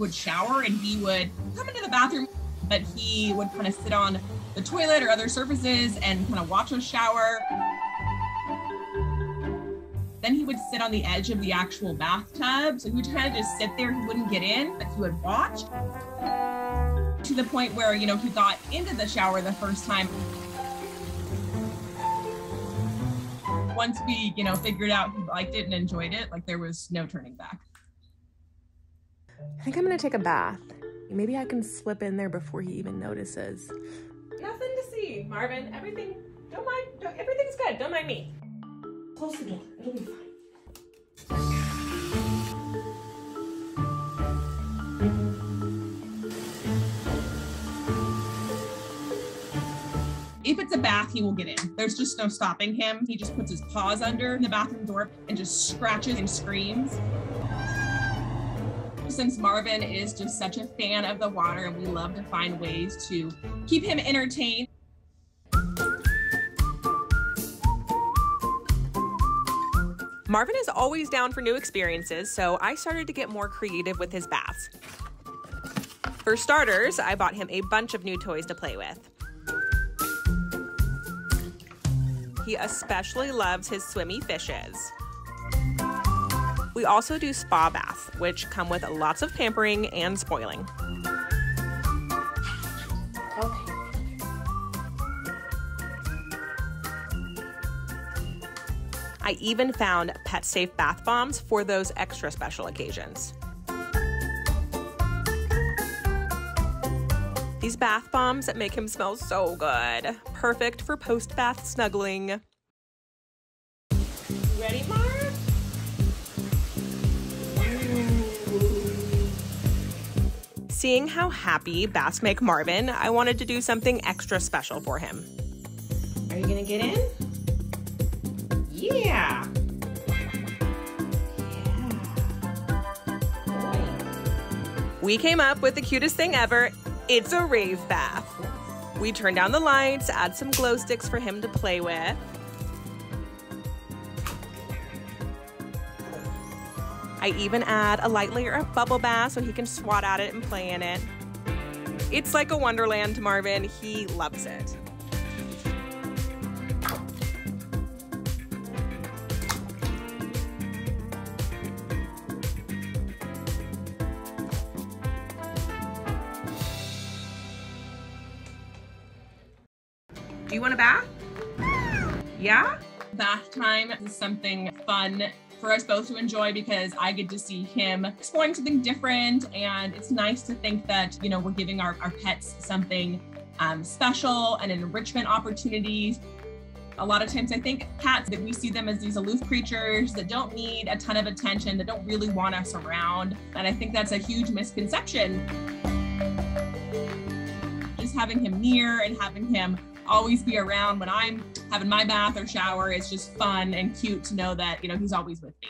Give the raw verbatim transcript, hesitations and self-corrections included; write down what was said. would shower and he would come into the bathroom, but he would kind of sit on the toilet or other surfaces and kind of watch us shower. Then he would sit on the edge of the actual bathtub. So he would kind of just sit there. He wouldn't get in, but he would watch. To the point where, you know, he got into the shower the first time. Once we, you know, figured out he liked it and enjoyed it, like there was no turning back. I think I'm gonna take a bath. Maybe I can slip in there before he even notices. Nothing to see, Marvin. Everything, don't mind, don't, everything's good. Don't mind me. Close the door, it'll be fine. If it's a bath, he will get in. There's just no stopping him. He just puts his paws under the bathroom door and just scratches and screams. Since Marvin is just such a fan of the water, and we love to find ways to keep him entertained. Marvin is always down for new experiences, so I started to get more creative with his baths. For starters, I bought him a bunch of new toys to play with. He especially loves his swimmy fishes. We also do spa baths, which come with lots of pampering and spoiling. Okay. I even found Pet Safe bath bombs for those extra special occasions. These bath bombs make him smell so good. Perfect for post-bath snuggling. Ready, Marv? Seeing how happy baths make Marvin, I wanted to do something extra special for him. Are you gonna get in? Yeah! Yeah. We came up with the cutest thing ever. It's a rave bath. We turn down the lights, add some glow sticks for him to play with. I even add a light layer of bubble bath so he can swat at it and play in it. It's like a wonderland to Marvin. He loves it. Do you want a bath? Yeah? Bath time is something fun for us both to enjoy because I get to see him exploring something different, and it's nice to think that, you know, we're giving our, our pets something um, special and an enrichment opportunities. A lot of times I think cats, that we see them as these aloof creatures that don't need a ton of attention, that don't really want us around. And I think that's a huge misconception. Just having him near and having him always be around when I'm having my bath or shower. It's just fun and cute to know that, you know, he's always with me.